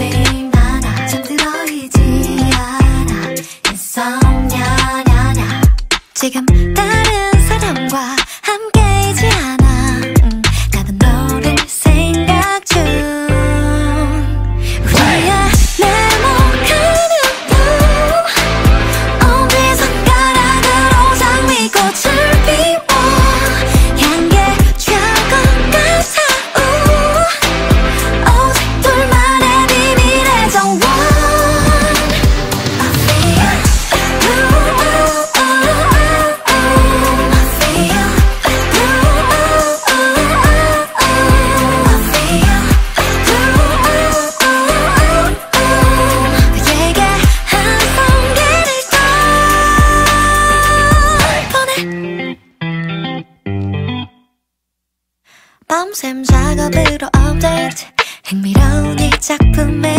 잠들지 마라, 잠들어이지 않아. insomnia냐 지금 다른 사람과 함께이지 않아. 나도 너를 생각 중. 우리야 네모가는 밤 어디선가락으로 장미 꽃을 피워 밤샘 작업으로 업데이트. 흥미로운 이 작품에